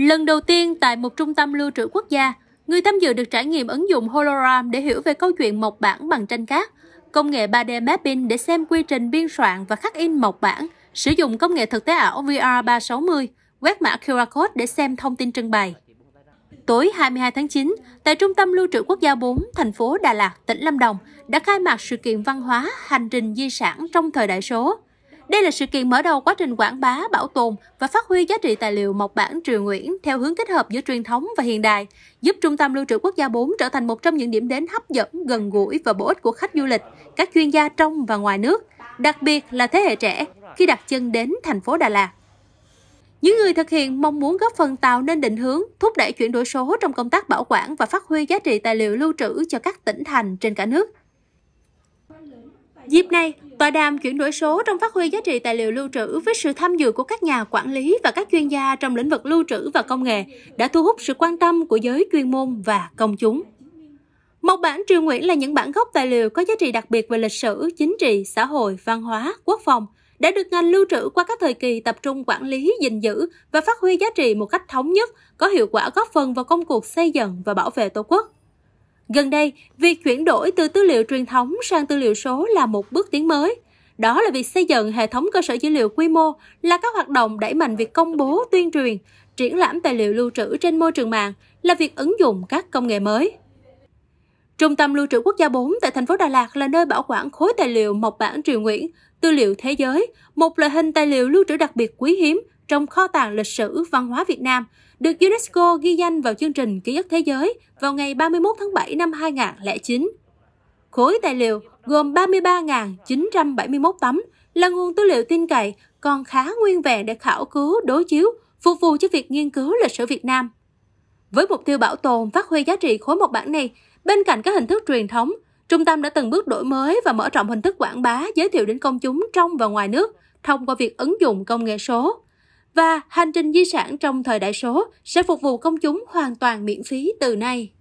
Lần đầu tiên tại một trung tâm lưu trữ quốc gia, người tham dự được trải nghiệm ứng dụng HoloRoom để hiểu về câu chuyện mộc bản bằng tranh cát, công nghệ 3D mapping để xem quy trình biên soạn và khắc in mộc bản, sử dụng công nghệ thực tế ảo VR360, quét mã QR code để xem thông tin trưng bày. Tối 22 tháng 9, tại Trung tâm Lưu trữ Quốc gia 4, thành phố Đà Lạt, tỉnh Lâm Đồng đã khai mạc sự kiện văn hóa Hành trình di sản trong thời đại số. Đây là sự kiện mở đầu quá trình quảng bá, bảo tồn và phát huy giá trị tài liệu Mộc bản triều Nguyễn theo hướng kết hợp giữa truyền thống và hiện đại, giúp Trung tâm Lưu trữ Quốc gia 4 trở thành một trong những điểm đến hấp dẫn, gần gũi và bổ ích của khách du lịch, các chuyên gia trong và ngoài nước, đặc biệt là thế hệ trẻ khi đặt chân đến thành phố Đà Lạt. Những người thực hiện mong muốn góp phần tạo nên định hướng, thúc đẩy chuyển đổi số trong công tác bảo quản và phát huy giá trị tài liệu lưu trữ cho các tỉnh thành trên cả nước. Dịp này, tọa đàm chuyển đổi số trong phát huy giá trị tài liệu lưu trữ với sự tham dự của các nhà quản lý và các chuyên gia trong lĩnh vực lưu trữ và công nghệ đã thu hút sự quan tâm của giới chuyên môn và công chúng. Mộc bản triều Nguyễn là những bản gốc tài liệu có giá trị đặc biệt về lịch sử, chính trị, xã hội, văn hóa, quốc phòng, đã được ngành lưu trữ qua các thời kỳ tập trung quản lý, gìn giữ và phát huy giá trị một cách thống nhất, có hiệu quả góp phần vào công cuộc xây dựng và bảo vệ Tổ quốc. Gần đây, việc chuyển đổi từ tư liệu truyền thống sang tư liệu số là một bước tiến mới. Đó là việc xây dựng hệ thống cơ sở dữ liệu quy mô, là các hoạt động đẩy mạnh việc công bố, tuyên truyền, triển lãm tài liệu lưu trữ trên môi trường mạng, là việc ứng dụng các công nghệ mới. Trung tâm Lưu trữ Quốc gia 4 tại thành phố Đà Lạt là nơi bảo quản khối tài liệu Mộc bản triều Nguyễn, tư liệu thế giới, một loại hình tài liệu lưu trữ đặc biệt quý hiếm trong kho tàng lịch sử văn hóa Việt Nam, được UNESCO ghi danh vào chương trình Ký ức Thế giới vào ngày 31 tháng 7 năm 2009. Khối tài liệu gồm 33.971 tấm là nguồn tư liệu tin cậy, còn khá nguyên vẹn để khảo cứu, đối chiếu, phục vụ cho việc nghiên cứu lịch sử Việt Nam. Với mục tiêu bảo tồn, phát huy giá trị khối mộc bản này, bên cạnh các hình thức truyền thống, trung tâm đã từng bước đổi mới và mở rộng hình thức quảng bá, giới thiệu đến công chúng trong và ngoài nước thông qua việc ứng dụng công nghệ số. Và hành trình di sản trong thời đại số sẽ phục vụ công chúng hoàn toàn miễn phí từ nay.